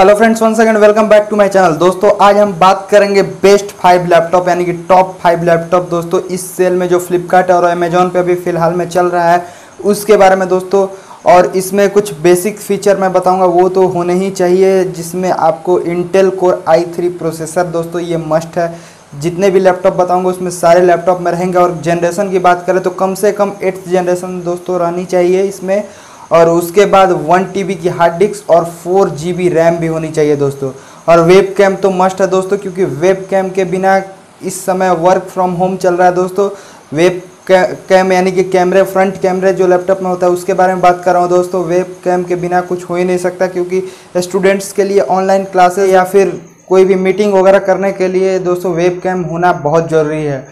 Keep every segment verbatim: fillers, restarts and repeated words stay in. Hello friends, one second, welcome back to my channel. दोस्तों आज हम बात करेंगे बेस्ट फाइव लैपटॉप यानी कि टॉप फाइव लैपटॉप। दोस्तों इस सेल में जो फ्लिपकार्ट और अमेजॉन पे अभी फ़िलहाल में चल रहा है उसके बारे में दोस्तों, और इसमें कुछ बेसिक फीचर मैं बताऊंगा वो तो होने ही चाहिए, जिसमें आपको Intel core i three processor दोस्तों ये मस्ट है। जितने भी लैपटॉप बताऊंगा उसमें सारे लैपटॉप में रहेंगे, और जनरेशन की बात करें तो कम से कम एट्थ जनरेशन दोस्तों रहनी चाहिए इसमें, और उसके बाद वन टीबी की हार्ड डिस्क और फोर जीबी रैम भी होनी चाहिए दोस्तों। और वेब कैम तो मस्ट है दोस्तों, क्योंकि वेब कैम के बिना इस समय वर्क फ्रॉम होम चल रहा है दोस्तों। वेब कैम यानी कि कैमरे, फ्रंट कैमरे जो लैपटॉप में होता है उसके बारे में बात कर रहा हूँ दोस्तों। वेब कैम के बिना कुछ हो ही नहीं सकता, क्योंकि स्टूडेंट्स के लिए ऑनलाइन क्लासेस या फिर कोई भी मीटिंग वगैरह करने के लिए दोस्तों वेब कैम होना बहुत ज़रूरी है।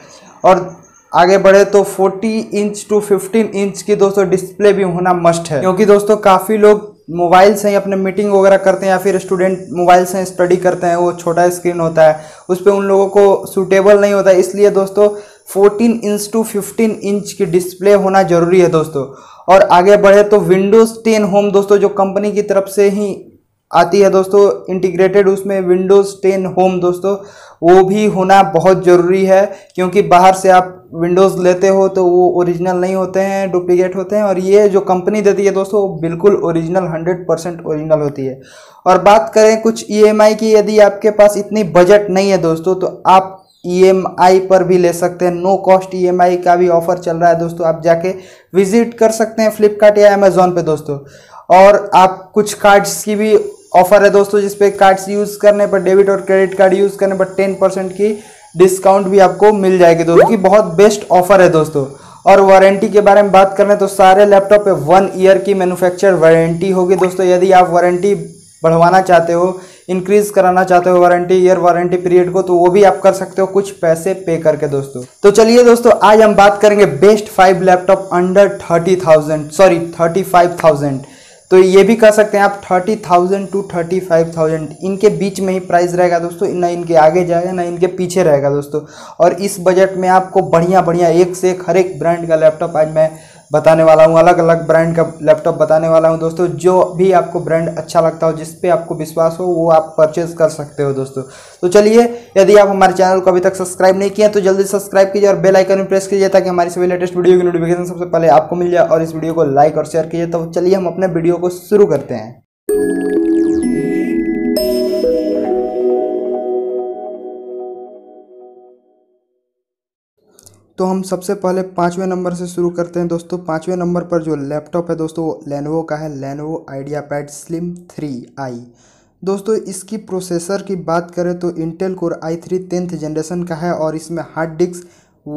और आगे बढ़े तो चालीस इंच टू पंद्रह इंच की दोस्तों डिस्प्ले भी होना मस्ट है, क्योंकि दोस्तों काफ़ी लोग मोबाइल से ही अपने मीटिंग वगैरह करते हैं या फिर स्टूडेंट मोबाइल से स्टडी करते हैं, वो छोटा स्क्रीन होता है उस पर उन लोगों को सूटेबल नहीं होता। इसलिए दोस्तों चौदह इंच टू पंद्रह इंच की डिस्प्ले होना ज़रूरी है दोस्तों। और आगे बढ़े तो विंडोज़ टेन होम दोस्तों जो कंपनी की तरफ से ही आती है दोस्तों इंटीग्रेटेड, उसमें विंडोज़ टेन होम दोस्तों वो भी होना बहुत ज़रूरी है, क्योंकि बाहर से आप विंडोज़ लेते हो तो वो ओरिजिनल नहीं होते हैं, डुप्लीकेट होते हैं, और ये जो कंपनी देती है दोस्तों वो बिल्कुल ओरिजिनल हंड्रेड परसेंट ओरिजिनल होती है। और बात करें कुछ ई एम आई की, यदि आपके पास इतनी बजट नहीं है दोस्तों तो आप ई एम आई पर भी ले सकते हैं। No cost E M I का भी ऑफ़र चल रहा है दोस्तों, आप जाके विजिट कर सकते हैं फ्लिपकार्ट या अमेज़ॉन पे दोस्तों। और आप कुछ कार्ड्स की भी ऑफ़र है दोस्तों, जिस पे कार्ड्स यूज़ करने पर, डेबिट और क्रेडिट कार्ड यूज़ करने पर दस परसेंट की डिस्काउंट भी आपको मिल जाएगी दोस्तों, की बहुत बेस्ट ऑफ़र है दोस्तों। और वारंटी के बारे में बात करें तो सारे लैपटॉप पे वन ईयर की मैन्युफैक्चर वारंटी होगी दोस्तों। यदि आप वारंटी बढ़वाना चाहते हो, इंक्रीज़ कराना चाहते हो वारंटी ईयर, वारंटी पीरियड को, तो वो भी आप कर सकते हो कुछ पैसे पे करके दोस्तों। तो चलिए दोस्तों आज हम बात करेंगे best five laptop under thirty thousand, sorry thirty five thousand, तो ये भी कह सकते हैं आप thirty thousand to thirty five thousand, इनके बीच में ही प्राइस रहेगा दोस्तों, ना इनके आगे जाएगा ना इनके पीछे रहेगा दोस्तों। और इस बजट में आपको बढ़िया बढ़िया एक से एक हर एक ब्रांड का लैपटॉप आज मैं बताने वाला हूँ, अलग अलग ब्रांड का लैपटॉप बताने वाला हूँ दोस्तों। जो भी आपको ब्रांड अच्छा लगता हो, जिस पे आपको विश्वास हो, वो आप परचेज़ कर सकते हो दोस्तों। तो चलिए, यदि आप हमारे चैनल को अभी तक सब्सक्राइब नहीं किया तो जल्दी सब्सक्राइब कीजिए और बेल आइकन भी प्रेस कीजिए, ताकि हमारी सभी लेटेस्ट वीडियो की नोटिफिकेशन सबसे पहले आपको मिल जाए, और इस वीडियो को लाइक और शेयर कीजिए। तो चलिए हम अपने वीडियो को शुरू करते हैं। तो हम सबसे पहले पाँचवें नंबर से शुरू करते हैं दोस्तों। पाँचवें नंबर पर जो लैपटॉप है दोस्तों वो लेनोवो का है, Lenovo IdeaPad slim three i. दोस्तों इसकी प्रोसेसर की बात करें तो Intel core i three tenth generation का है, और इसमें हार्ड डिस्क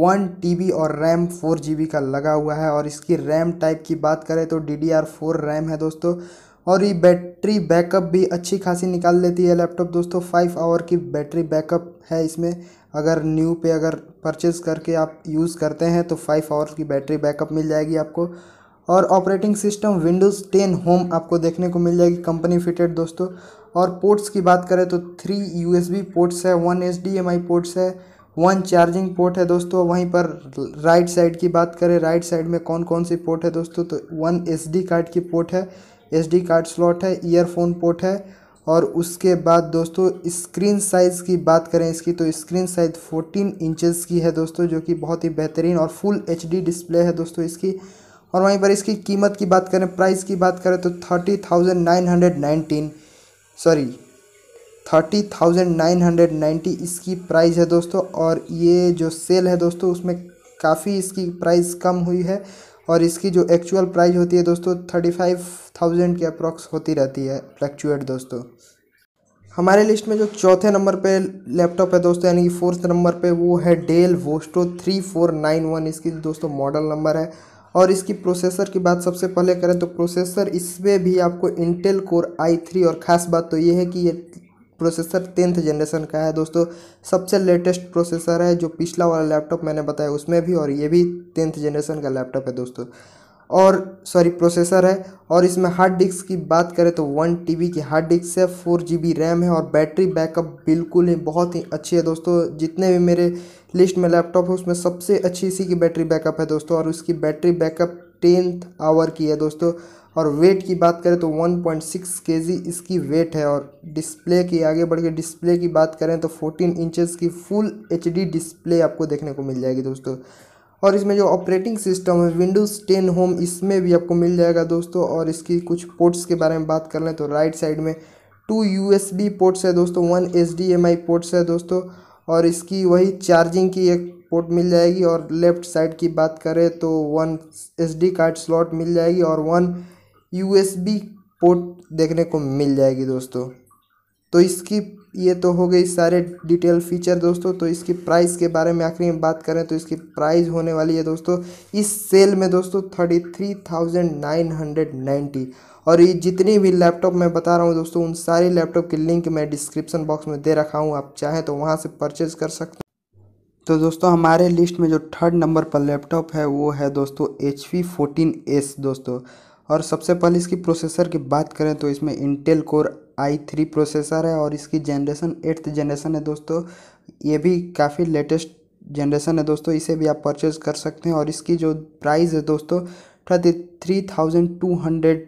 वन टीबी और रैम फोर जीबी का लगा हुआ है। और इसकी रैम टाइप की बात करें तो D D R four RAM है दोस्तों, और ये बैटरी बैकअप भी अच्छी खासी निकाल लेती है लैपटॉप दोस्तों। फाइव आवर की बैटरी बैकअप है इसमें, अगर न्यू पे अगर परचेज़ करके आप यूज़ करते हैं तो फाइव आवर्स की बैटरी बैकअप मिल जाएगी आपको। और operating system Windows ten home आपको देखने को मिल जाएगी कंपनी फिटेड दोस्तों। और पोर्ट्स की बात करें तो थ्री यूएसबी पोर्ट्स है, वन एचडीएमआई पोर्ट्स है, वन चार्जिंग पोर्ट है दोस्तों। वहीं पर राइट साइड की बात करें, राइट साइड में कौन कौन सी पोर्ट है दोस्तों, तो वन एसडी कार्ड की पोर्ट है, एसडी कार्ड स्लॉट है, ईयरफोन पोर्ट है। और उसके बाद दोस्तों स्क्रीन साइज़ की बात करें इसकी, तो स्क्रीन साइज़ चौदह इंचेस की है दोस्तों, जो कि बहुत ही बेहतरीन और फुल एचडी डिस्प्ले है दोस्तों इसकी। और वहीं पर इसकी कीमत की बात करें, प्राइस की बात करें तो thirty thousand nine hundred nineteen sorry thirty thousand nine hundred ninety इसकी प्राइस है दोस्तों। और ये जो सेल है दोस्तों उसमें काफ़ी इसकी प्राइस कम हुई है, और इसकी जो एक्चुअल प्राइस होती है दोस्तों पैंतीस हज़ार के अप्रॉक्स होती रहती है, फ्लैक्चुएट दोस्तों। हमारे लिस्ट में जो चौथे नंबर पे लैपटॉप है दोस्तों, यानी कि फोर्थ नंबर पे, वो है Dell Vostro three four nine one, इसकी दोस्तों मॉडल नंबर है। और इसकी प्रोसेसर की बात सबसे पहले करें तो प्रोसेसर इसमें भी आपको इंटेल कोर आई थ्री, और ख़ास बात तो ये है कि ये प्रोसेसर टेंथ जनरेशन का है दोस्तों, सबसे लेटेस्ट प्रोसेसर है। जो पिछला वाला लैपटॉप मैंने बताया उसमें भी, और ये भी टेंथ जनरेशन का लैपटॉप है दोस्तों, और सॉरी प्रोसेसर है। और इसमें हार्ड डिस्क की बात करें तो वन टीबी की हार्ड डिस्क है, फोर जीबी रैम है, और बैटरी बैकअप बिल्कुल ही बहुत ही अच्छी है दोस्तों। जितने भी मेरे लिस्ट में लैपटॉप है उसमें सबसे अच्छी इसी की बैटरी बैकअप है दोस्तों, और उसकी बैटरी बैकअप टेंथ आवर की है दोस्तों। और वेट की बात करें तो वन पॉइंट सिक्स केजी इसकी वेट है। और डिस्प्ले की आगे बढ़ के डिस्प्ले की बात करें तो फोर्टीन इंचेस की फुल एचडी डिस्प्ले आपको देखने को मिल जाएगी दोस्तों। और इसमें जो ऑपरेटिंग सिस्टम है विंडोज़ टेन होम इसमें भी आपको मिल जाएगा दोस्तों। और इसकी कुछ पोर्ट्स के बारे में बात कर लें तो राइट साइड में टू यूएसबी पोर्ट्स है दोस्तों, वन एचडीएमआई पोर्ट्स है दोस्तों, और इसकी वही चार्जिंग की एक पोर्ट मिल जाएगी। और लेफ़्ट साइड की बात करें तो वन एसडी कार्ड स्लॉट मिल जाएगी और वन यूएसबी पोर्ट देखने को मिल जाएगी दोस्तों। तो इसकी ये तो हो गई सारे डिटेल फीचर दोस्तों। तो इसकी प्राइस के बारे में आखिरी में बात करें तो इसकी प्राइस होने वाली है दोस्तों इस सेल में दोस्तों thirty three thousand nine hundred ninety. और ये जितनी भी लैपटॉप मैं बता रहा हूँ दोस्तों उन सारी लैपटॉप की लिंक मैं डिस्क्रिप्शन बॉक्स में दे रखा हूँ, आप चाहें तो वहाँ से परचेज़ कर सकते हैं। तो दोस्तों हमारे लिस्ट में जो थर्ड नंबर पर लैपटॉप है वो है दोस्तों एच पी फोर्टीन एस दोस्तों। और सबसे पहले इसकी प्रोसेसर की बात करें तो इसमें Intel core i three processor है और इसकी जनरेशन एट्थ जनरेशन है दोस्तों, ये भी काफ़ी लेटेस्ट जनरेशन है दोस्तों, इसे भी आप परचेज कर सकते हैं। और इसकी जो प्राइस है दोस्तों thirty three thousand two hundred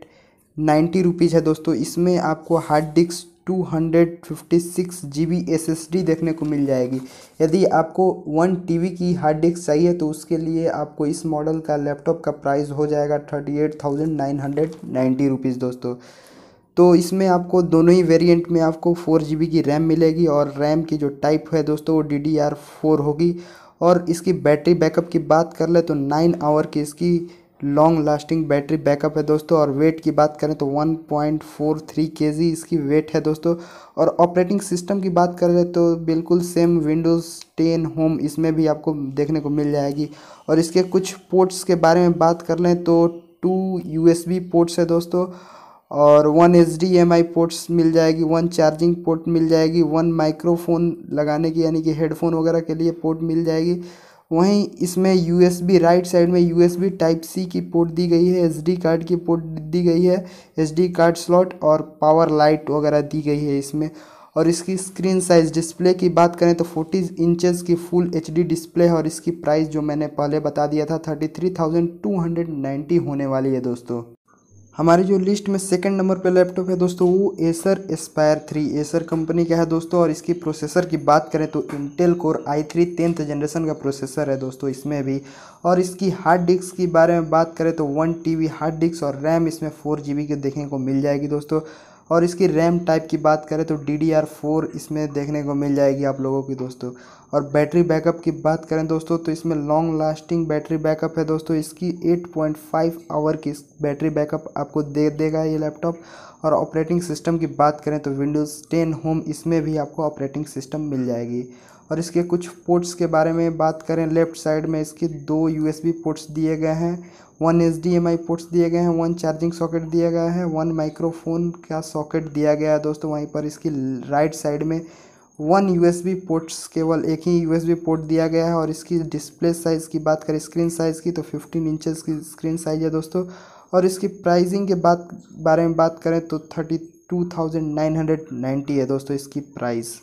ninety rupees है दोस्तों। इसमें आपको hard disk two hundred fifty six G B S S D देखने को मिल जाएगी। यदि आपको वन टी बी की हार्ड डिस्क चाहिए तो उसके लिए आपको इस मॉडल का लैपटॉप का प्राइस हो जाएगा thirty eight thousand nine hundred ninety rupees दोस्तों। तो इसमें आपको दोनों ही वेरिएंट में आपको फोर जी बी की रैम मिलेगी और रैम की जो टाइप है दोस्तों वो डी डी आर फोर होगी। और इसकी बैटरी बैकअप की बात कर ले तो नाइन आवर की इसकी लॉन्ग लास्टिंग बैटरी बैकअप है दोस्तों। और वेट की बात करें तो one point four three KG इसकी वेट है दोस्तों। और ऑपरेटिंग सिस्टम की बात कर ले तो बिल्कुल सेम विंडोज़ टेन होम इसमें भी आपको देखने को मिल जाएगी। और इसके कुछ पोर्ट्स के बारे में बात कर लें तो टू यूएसबी पोर्ट्स है दोस्तों और वन एचडीएमआई पोर्ट्स मिल जाएगी, वन चार्जिंग पोर्ट मिल जाएगी, वन माइक्रोफोन लगाने की यानी कि हेडफोन वगैरह के लिए पोर्ट मिल जाएगी। वहीं इसमें यूएसबी राइट साइड में यूएसबी टाइप सी की पोर्ट दी गई है, एसडी कार्ड की पोर्ट दी गई है, एसडी कार्ड स्लॉट और पावर लाइट वगैरह दी गई है इसमें। और इसकी स्क्रीन साइज़ डिस्प्ले की बात करें तो फोर्टी इंचेस की फुल एचडी डिस्प्ले है और इसकी प्राइस जो मैंने पहले बता दिया था thirty three thousand two hundred ninety होने वाली है दोस्तों। हमारी जो लिस्ट में सेकंड नंबर पे लैपटॉप है दोस्तों वो Acer Aspire three Acer company का है दोस्तों। और इसकी प्रोसेसर की बात करें तो Intel core i three tenth generation का प्रोसेसर है दोस्तों इसमें भी। और इसकी हार्ड डिस्क की बारे में बात करें तो वन टीबी हार्ड डिस्क और रैम इसमें फोर जीबी की देखने को मिल जाएगी दोस्तों। और इसकी रैम टाइप की बात करें तो डी डी आर फोर इसमें देखने को मिल जाएगी आप लोगों की दोस्तों। और बैटरी बैकअप की बात करें दोस्तों तो इसमें लॉन्ग लास्टिंग बैटरी बैकअप है दोस्तों, इसकी एट पॉइंट फाइव आवर की बैटरी बैकअप आपको दे देगा ये लैपटॉप। और ऑपरेटिंग सिस्टम की बात करें तो विंडोज़ टेन होम इसमें भी आपको ऑपरेटिंग सिस्टम मिल जाएगी। और इसके कुछ पोर्ट्स के बारे में बात करें लेफ़्ट साइड में इसके दो यूएसबी पोर्ट्स दिए गए हैं, वन एचडीएमआई पोर्ट्स दिए गए हैं, वन चार्जिंग सॉकेट दिया गया है, वन माइक्रोफोन का सॉकेट दिया गया है दोस्तों। वहीं पर इसकी राइट साइड में वन यूएसबी पोर्ट्स केवल एक ही यूएसबी पोर्ट दिया गया है। और इसकी डिस्प्ले साइज़ की बात करें स्क्रीन साइज़ की तो फिफ्टीन इंचेस की स्क्रीन साइज़ है दोस्तों। और इसकी प्राइसिंग के बात बारे में बात करें तो thirty two thousand nine hundred ninety है दोस्तों इसकी प्राइस।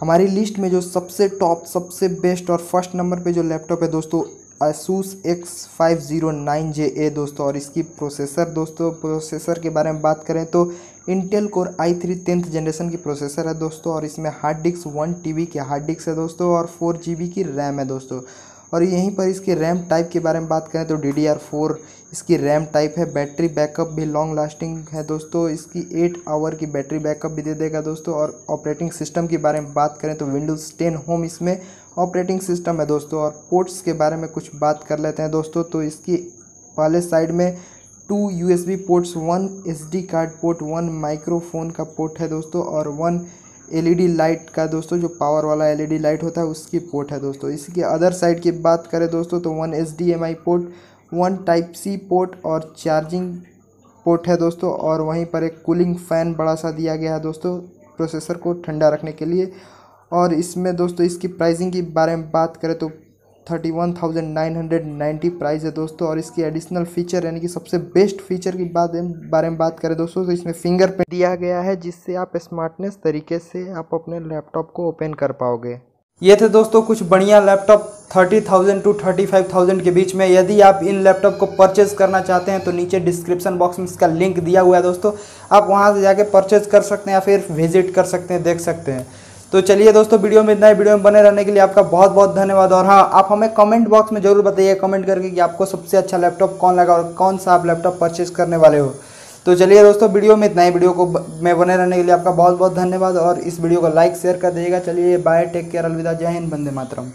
हमारी लिस्ट में जो सबसे टॉप सबसे बेस्ट और फर्स्ट नंबर पे जो लैपटॉप है दोस्तों Asus X five zero nine J A दोस्तों। और इसकी प्रोसेसर दोस्तों प्रोसेसर के बारे में बात करें तो Intel core i three tenth generation की प्रोसेसर है दोस्तों। और इसमें हार्ड डिस्क वन टीबी की हार्ड डिस्क है दोस्तों और फोर जीबी की रैम है दोस्तों। और यहीं पर इसकी रैम टाइप के बारे में बात करें तो डी डी आर फोर इसकी रैम टाइप है, बैटरी बैकअप भी लॉन्ग लास्टिंग है दोस्तों, इसकी एट आवर की बैटरी बैकअप भी दे देगा दोस्तों। और ऑपरेटिंग सिस्टम के बारे में बात करें तो विंडोज़ टेन होम इसमें ऑपरेटिंग सिस्टम है दोस्तों। और पोर्ट्स के बारे में कुछ बात कर लेते हैं दोस्तों तो इसकी पहले साइड में two USB ports, one SD card port, one microphone का पोर्ट है दोस्तों और वन एलईडी लाइट का दोस्तों जो पावर वाला एलईडी लाइट होता है उसकी पोर्ट है दोस्तों। इसके अदर साइड की बात करें दोस्तों तो one HDMI port, one type C port और चार्जिंग पोर्ट है दोस्तों। और वहीं पर एक कूलिंग फ़ैन बड़ा सा दिया गया है दोस्तों प्रोसेसर को ठंडा रखने के लिए। और इसमें दोस्तों इसकी प्राइसिंग के बारे में बात करें तो thirty one thousand nine hundred ninety price है दोस्तों। और इसकी एडिशनल फीचर यानी कि सबसे बेस्ट फीचर की बात बारे में बात करें दोस्तों तो इसमें फिंगरप्रिंट दिया गया है जिससे आप स्मार्टनेस तरीके से आप अपने लैपटॉप को ओपन कर पाओगे। ये थे दोस्तों कुछ बढ़िया लैपटॉप तीस हज़ार टू पैंतीस हज़ार के बीच में। यदि आप इन लैपटॉप को परचेज़ करना चाहते हैं तो नीचे डिस्क्रिप्शन बॉक्स में इसका लिंक दिया हुआ है दोस्तों, आप वहां से जाके परचेज़ कर सकते हैं या फिर विजिट कर सकते हैं, देख सकते हैं। तो चलिए दोस्तों वीडियो में इतना ही। वीडियो में बने रहने के लिए आपका बहुत बहुत धन्यवाद। और हाँ, आप हमें कमेंट बॉक्स में ज़रूर बताइए कमेंट करके कि आपको सबसे अच्छा लैपटॉप कौन लगा और कौन सा आप लैपटॉप परचेज़ करने वाले हो। तो चलिए दोस्तों वीडियो में इतना ही। वीडियो को में बने रहने के लिए आपका बहुत बहुत धन्यवाद और इस वीडियो को लाइक शेयर कर दीजिएगा। चलिए बाय, टेक केयर, अलविदा, जय हिंद, वंदे मातरम।